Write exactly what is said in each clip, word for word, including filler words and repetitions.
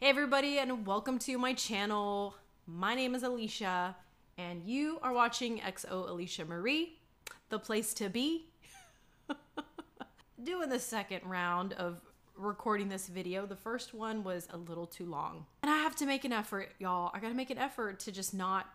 Hey everybody, and welcome to my channel. My name is Alicia and you are watching X O Alicia Marie, the place to be. Doing the second round of recording this video. The first one was a little too long and I have to make an effort, y'all. I gotta make an effort to just not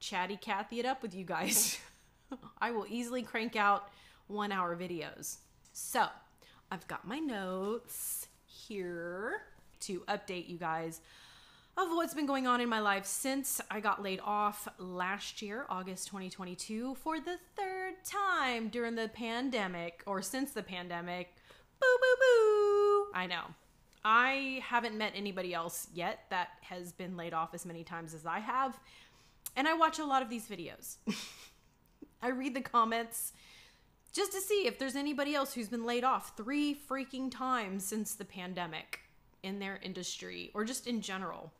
chatty Cathy it up with you guys. I will easily crank out one hour videos. So I've got my notes here to update you guys of what's been going on in my life since I got laid off last year, August twenty twenty-two, for the third time during the pandemic, or since the pandemic. Boo, boo, boo. I know. I haven't met anybody else yet that has been laid off as many times as I have. And I watch a lot of these videos. I read the comments just to see if there's anybody else who's been laid off three freaking times since the pandemic in their industry or just in general.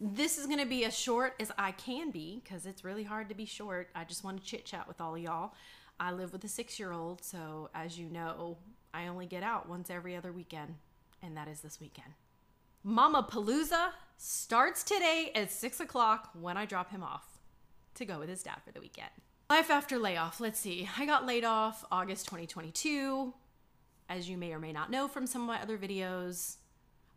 This is gonna be as short as I can be because it's really hard to be short. I just want to chit chat with all of y'all. I live with a six-year-old, so as you know, I only get out once every other weekend, and that is this weekend. Mama Palooza starts today at six o'clock when I drop him off to go with his dad for the weekend. Life after layoff, let's see. I got laid off August twenty twenty-two, as you may or may not know from some of my other videos.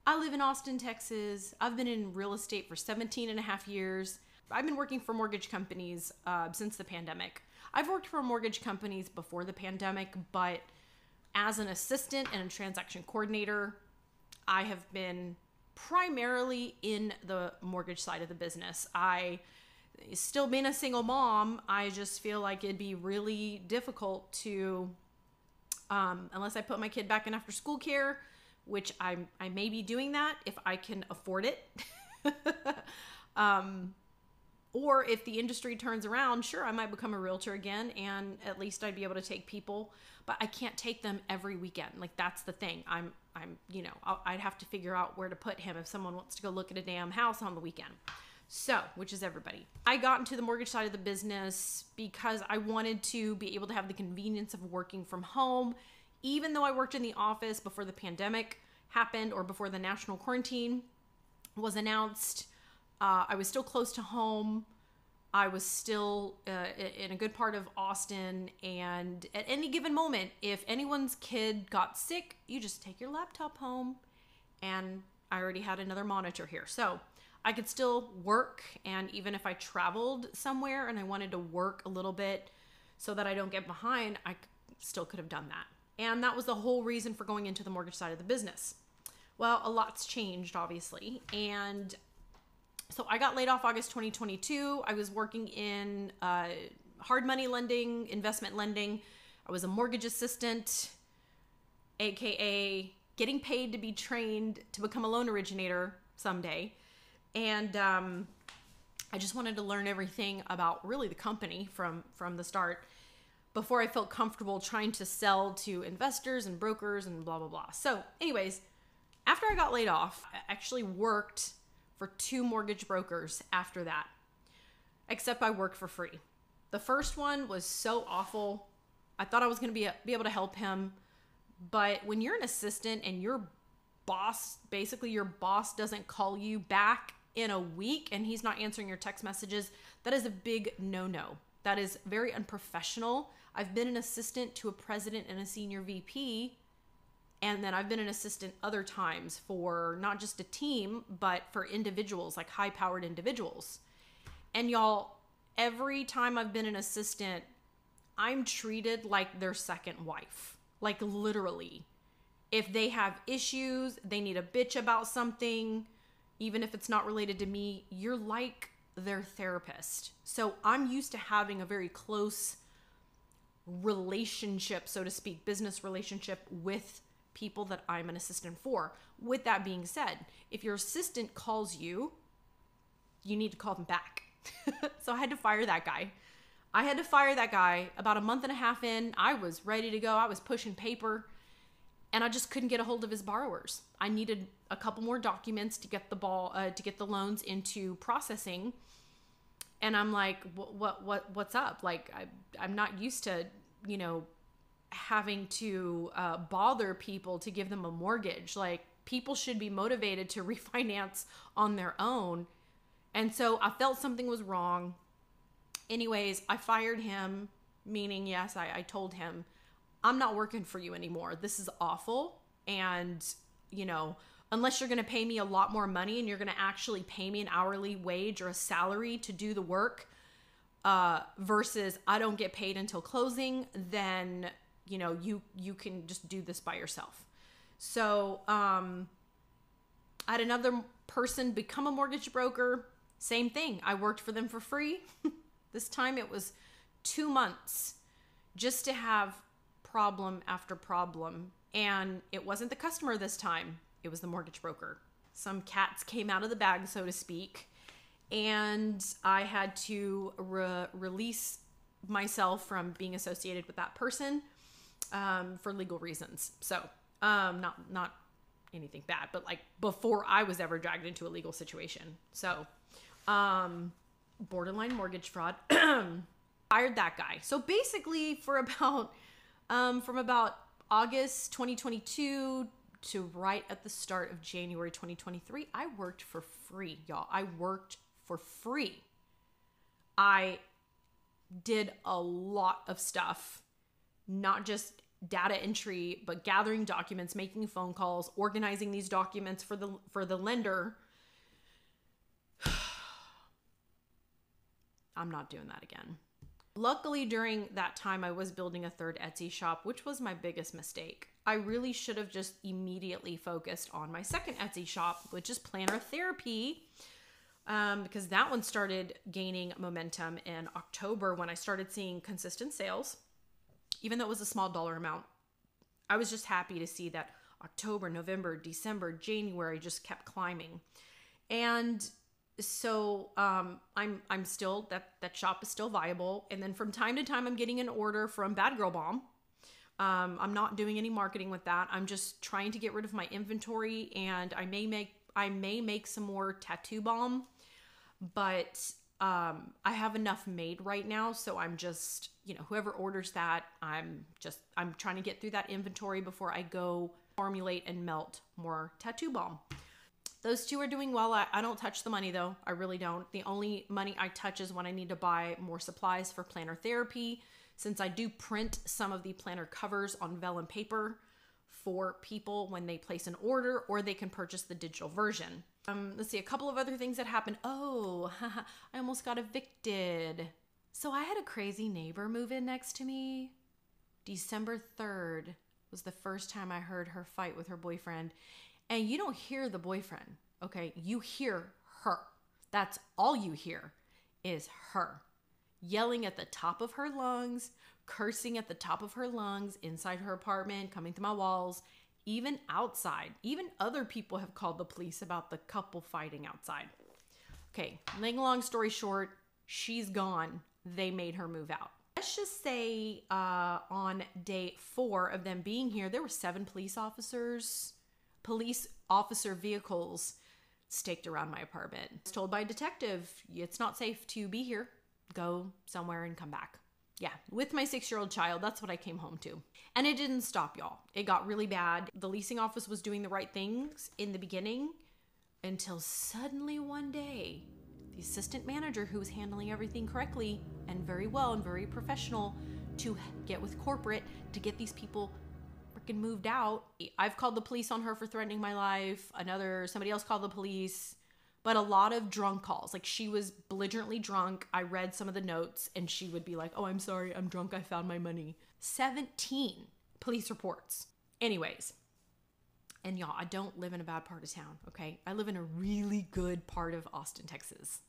I live in Austin, Texas. I've been in real estate for seventeen and a half years. I've been working for mortgage companies uh, since the pandemic. I've worked for mortgage companies before the pandemic, but as an assistant and a transaction coordinator, I have been primarily in the mortgage side of the business. I, still being a single mom, I just feel like it'd be really difficult to, um, unless I put my kid back in after school care, which I, I may be doing that if I can afford it. um, or if the industry turns around, sure, I might become a realtor again and at least I'd be able to take people, but I can't take them every weekend. Like that's the thing. I'm, I'm, you know, I'll, I'd have to figure out where to put him if someone wants to go look at a damn house on the weekend. So, which is everybody. I got into the mortgage side of the business because I wanted to be able to have the convenience of working from home. Even though I worked in the office before the pandemic happened or before the national quarantine was announced, uh, I was still close to home. I was still uh, in a good part of Austin. And at any given moment, if anyone's kid got sick, you just take your laptop home. And I already had another monitor here. So I could still work. And even if I traveled somewhere and I wanted to work a little bit so that I don't get behind, I still could have done that. And that was the whole reason for going into the mortgage side of the business. Well, a lot's changed, obviously. And so I got laid off August twenty twenty-two. I was working in uh, hard money lending, investment lending. I was a mortgage assistant, A K A getting paid to be trained to become a loan originator someday. And um, I just wanted to learn everything about really the company from, from the start before I felt comfortable trying to sell to investors and brokers and blah, blah, blah. So anyways, after I got laid off, I actually worked for two mortgage brokers after that, except I worked for free. The first one was so awful. I thought I was gonna be, be able to help him. But when you're an assistant and your boss, basically your boss doesn't call you back in a week and he's not answering your text messages, that is a big no-no. That is very unprofessional. I've been an assistant to a president and a senior V P, and then I've been an assistant other times for not just a team, but for individuals, like high-powered individuals. And y'all, every time I've been an assistant, I'm treated like their second wife. Like literally. If they have issues, they need a bitch about something, even if it's not related to me, you're like their therapist. So I'm used to having a very close relationship, so to speak, business relationship with people that I'm an assistant for. With that being said, if your assistant calls you, you need to call them back. So I had to fire that guy. I had to fire that guy about a month and a half in. I was ready to go. I was pushing paper and I just couldn't get a hold of his borrowers. I needed a couple more documents to get the ball, uh, to get the loans into processing. And I'm like, what, what, what, what's up? Like, I, I'm not used to, you know, having to uh, bother people to give them a mortgage. Like, people should be motivated to refinance on their own. And so I felt something was wrong. Anyways, I fired him, meaning, yes, I, I told him, I'm not working for you anymore. This is awful. And, you know, unless you're going to pay me a lot more money and you're going to actually pay me an hourly wage or a salary to do the work, uh, versus I don't get paid until closing, then, you know, you, you can just do this by yourself. So, um, I had another person become a mortgage broker. Same thing. I worked for them for free. This time it was two months just to have problem after problem. And it wasn't the customer this time. It was the mortgage broker. Some cats came out of the bag, so to speak. And I had to re- release myself from being associated with that person um, for legal reasons. So um, not, not anything bad, but like before I was ever dragged into a legal situation. So um, borderline mortgage fraud. Fired that guy. So basically for about, um, from about August twenty twenty-two to right at the start of January twenty twenty-three, I worked for free, y'all. I worked for free. I did a lot of stuff, not just data entry, but gathering documents, making phone calls, organizing these documents for the for the lender. I'm not doing that again. Luckily, during that time, I was building a third Etsy shop, which was my biggest mistake. I really should have just immediately focused on my second Etsy shop, which is Planner Therapy, um, because that one started gaining momentum in October when I started seeing consistent sales. Even though it was a small dollar amount, I was just happy to see that October, November, December, January just kept climbing. And so um, I'm I'm still, that, that shop is still viable. And then from time to time, I'm getting an order from Bad Girl Balm. Um, I'm not doing any marketing with that. I'm just trying to get rid of my inventory, and I may make, I may make some more tattoo balm, but um, I have enough made right now. So I'm just, you know, whoever orders that, I'm just, I'm trying to get through that inventory before I go formulate and melt more tattoo balm. Those two are doing well. I, I don't touch the money though. I really don't. The only money I touch is when I need to buy more supplies for Planner Therapy, since I do print some of the planner covers on vellum paper for people when they place an order, or they can purchase the digital version. Um, let's see, a couple of other things that happened. Oh, I almost got evicted. So I had a crazy neighbor move in next to me. December third was the first time I heard her fight with her boyfriend. And you don't hear the boyfriend, okay? You hear her. That's all you hear is her yelling at the top of her lungs, cursing at the top of her lungs inside her apartment, coming through my walls, even outside. Even other people have called the police about the couple fighting outside. Okay, long, long story short, she's gone. They made her move out. Let's just say uh, on day four of them being here, there were seven police officers, police officer vehicles staked around my apartment. I was told by a detective, it's not safe to be here. Go somewhere and come back. Yeah, with my six-year-old child, that's what I came home to. And it didn't stop, y'all. It got really bad. The leasing office was doing the right things in the beginning until suddenly one day, the assistant manager, who was handling everything correctly and very well and very professional to get with corporate to get these people freaking moved out. I've called the police on her for threatening my life. Another, somebody else called the police. But a lot of drunk calls. Like, she was belligerently drunk. I read some of the notes and she would be like, oh, I'm sorry, I'm drunk, I found my money. seventeen police reports. Anyways, and y'all, I don't live in a bad part of town, okay? I live in a really good part of Austin, Texas,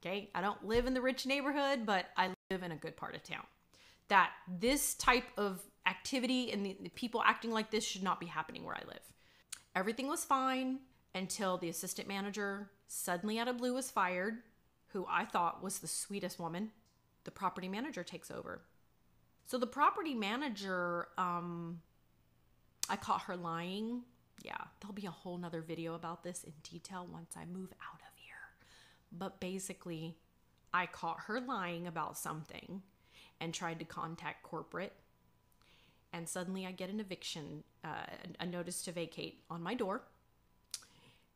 okay? I don't live in the rich neighborhood, but I live in a good part of town. That this type of activity and the, the people acting like this should not be happening where I live. Everything was fine until the assistant manager suddenly out of blue was fired, who I thought was the sweetest woman. The property manager takes over. So the property manager, um, I caught her lying. Yeah, there'll be a whole nother video about this in detail once I move out of here. But basically, I caught her lying about something and tried to contact corporate. And suddenly I get an eviction, uh, a notice to vacate on my door.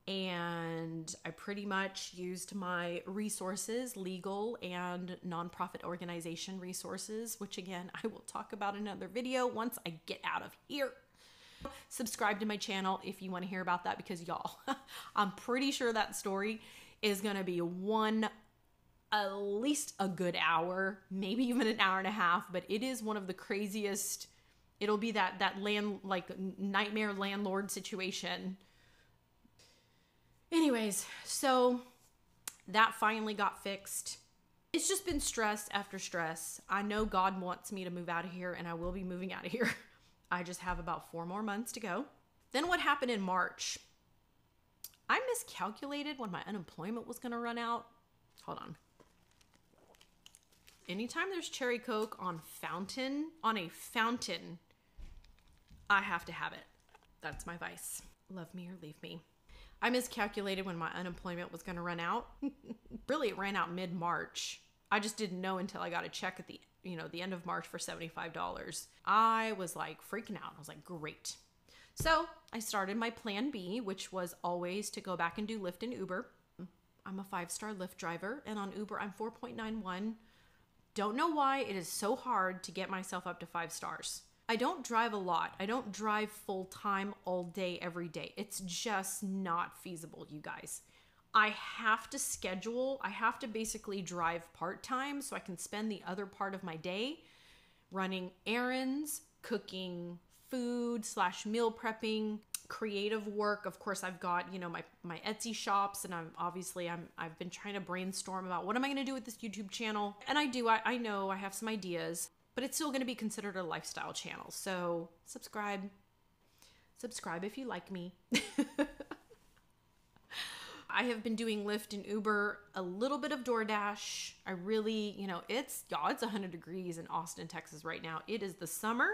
and I pretty much used my resources, legal and nonprofit organization resources, which again, I will talk about in another video once I get out of here. Subscribe to my channel if you want to hear about that, because y'all, I'm pretty sure that story is going to be one, at least a good hour, maybe even an hour and a half, but it is one of the craziest. It'll be that, that land, like nightmare landlord situation. Anyways, so that finally got fixed. It's just been stress after stress. I know God wants me to move out of here, and I will be moving out of here. I just have about four more months to go. Then what happened in March? I miscalculated when my unemployment was gonna run out. Hold on. Anytime there's cherry Coke on fountain, on a fountain, I have to have it. That's my vice. Love me or leave me. I miscalculated when my unemployment was gonna run out. Really, it ran out mid-March. I just didn't know until I got a check at the, you know, the end of March for seventy-five dollars. I was like freaking out. I was like, great. So I started my plan B, which was always to go back and do Lyft and Uber. I'm a five-star Lyft driver, and on Uber, I'm four point nine one. Don't know why it is so hard to get myself up to five stars. I don't drive a lot. I don't drive full time all day, every day. It's just not feasible, you guys. I have to schedule, I have to basically drive part time so I can spend the other part of my day running errands, cooking food slash meal prepping, creative work. Of course, I've got, you know, my, my Etsy shops, and I'm obviously I'm, I've been trying to brainstorm about what am I going to do with this YouTube channel? And I do, I, I know I have some ideas, but it's still going to be considered a lifestyle channel. So subscribe, subscribe if you like me. I have been doing Lyft and Uber, a little bit of DoorDash. I really, you know, it's, y'all, it's one hundred degrees in Austin, Texas right now. It is the summer.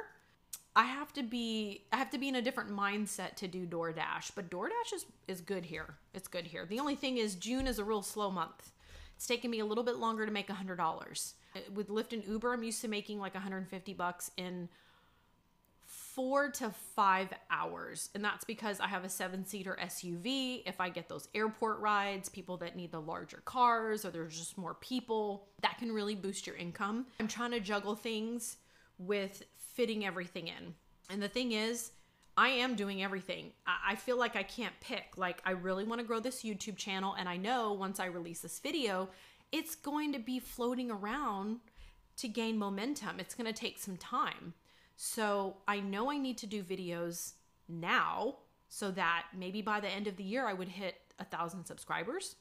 I have to be, I have to be in a different mindset to do DoorDash, but DoorDash is, is good here. It's good here. The only thing is June is a real slow month. It's taken me a little bit longer to make one hundred dollars. With Lyft and Uber, I'm used to making like one hundred fifty bucks in four to five hours. And that's because I have a seven seater S U V. If I get those airport rides, people that need the larger cars, or there's just more people, that can really boost your income. I'm trying to juggle things with fitting everything in. And the thing is, I am doing everything. I feel like I can't pick. Like, I really want to grow this YouTube channel. And I know once I release this video, it's going to be floating around to gain momentum. It's going to take some time. So I know I need to do videos now so that maybe by the end of the year, I would hit a thousand subscribers.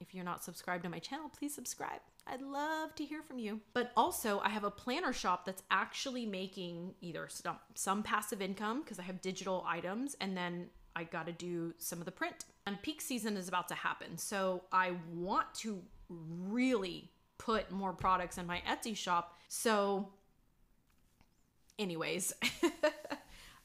If you're not subscribed to my channel, please subscribe. I'd love to hear from you. But also I have a planner shop that's actually making either some, some passive income, because I have digital items, and then I got to do some of the print, and peak season is about to happen. So I want to really put more products in my Etsy shop. So anyways,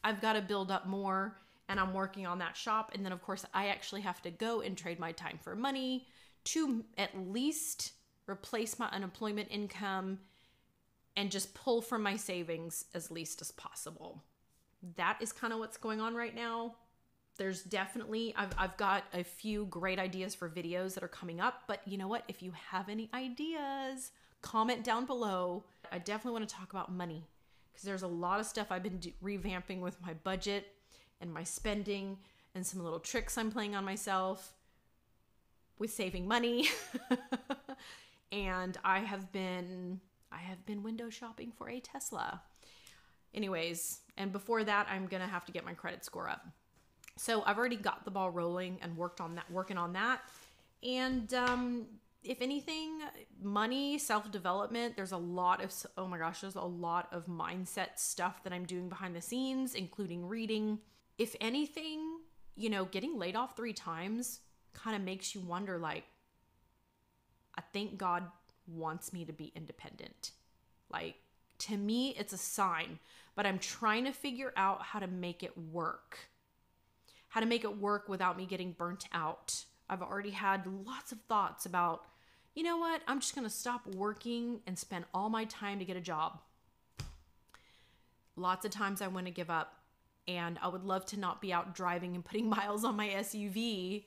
I've got to build up more, and I'm working on that shop. And then of course I actually have to go and trade my time for money to at least replace my unemployment income and just pull from my savings as least as possible. That is kind of what's going on right now. There's definitely, I've, I've got a few great ideas for videos that are coming up, but you know what? If you have any ideas, comment down below. I definitely want to talk about money, because there's a lot of stuff I've been do- revamping with my budget and my spending, and some little tricks I'm playing on myself with saving money. And I have been, I have been window shopping for a Tesla. Anyways, and before that, I'm going to have to get my credit score up. So I've already got the ball rolling and worked on that, working on that. And um, if anything, money, self-development, there's a lot of, oh my gosh, there's a lot of mindset stuff that I'm doing behind the scenes, including reading. If anything, you know, getting laid off three times kind of makes you wonder, like, I think God wants me to be independent. Like, to me, it's a sign, but I'm trying to figure out how to make it work. How to make it work without me getting burnt out. I've already had lots of thoughts about, you know what? I'm just going to stop working and spend all my time to get a job. Lots of times I want to give up. and I would love to not be out driving and putting miles on my S U V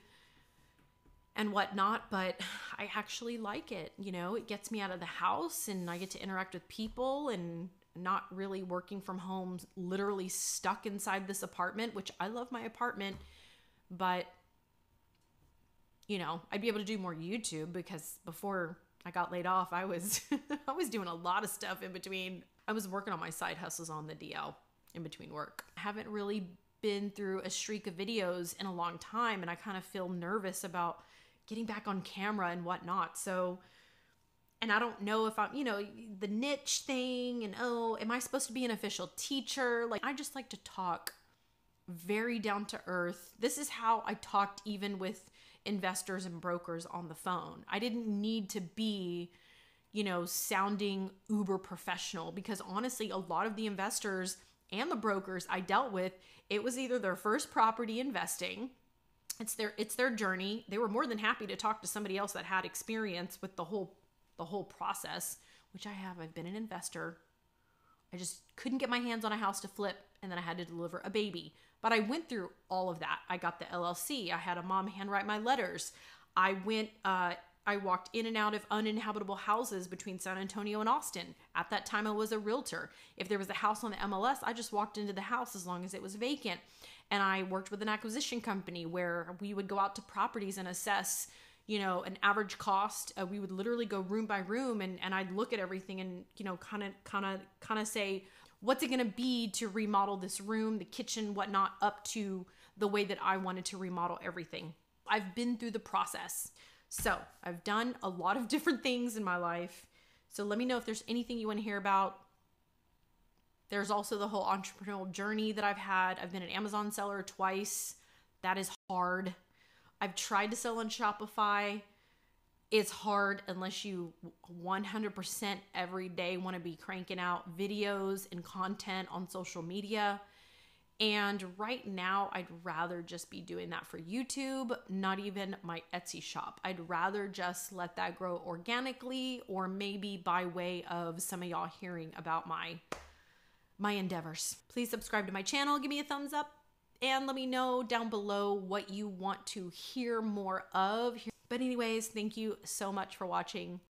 and whatnot, but I actually like it. You know, it gets me out of the house and I get to interact with people and not really working from home, literally stuck inside this apartment, which I love my apartment, but you know, I'd be able to do more YouTube because before I got laid off, I was I was doing a lot of stuff in between. I was working on my side hustles on the D L in between work. I haven't really been through a streak of videos in a long time, and I kind of feel nervous about getting back on camera and whatnot. So, and I don't know if I'm, you know, the niche thing and, oh, am I supposed to be an official teacher? Like, I just like to talk very down to earth. This is how I talked even with investors and brokers on the phone. I didn't need to be, you know, sounding uber professional, because honestly, a lot of the investors and the brokers I dealt with, it was either their first property investing, it's their it's their journey. They were more than happy to talk to somebody else that had experience with the whole the whole process, which I have. I've been an investor. I just couldn't get my hands on a house to flip, and then I had to deliver a baby. But I went through all of that. I got the L L C. I had a mom handwrite my letters. I went, uh, I walked in and out of uninhabitable houses between San Antonio and Austin. At that time, I was a realtor. If there was a house on the M L S, I just walked into the house as long as it was vacant. And I worked with an acquisition company where we would go out to properties and assess, you know, an average cost. Uh, we would literally go room by room, and, and I'd look at everything and, you know, kind of, kind of, kind of say, what's it going to be to remodel this room, the kitchen, whatnot, up to the way that I wanted to remodel everything. I've been through the process. So I've done a lot of different things in my life. So let me know if there's anything you want to hear about. There's also the whole entrepreneurial journey that I've had. I've been an Amazon seller twice. That is hard. I've tried to sell on Shopify. It's hard unless you one hundred percent every day want to be cranking out videos and content on social media. And right now, I'd rather just be doing that for YouTube, not even my Etsy shop. I'd rather just let that grow organically, or maybe by way of some of y'all hearing about my, my endeavors. Please subscribe to my channel. Give me a thumbs up. And let me know down below what you want to hear more of. But anyways, thank you so much for watching.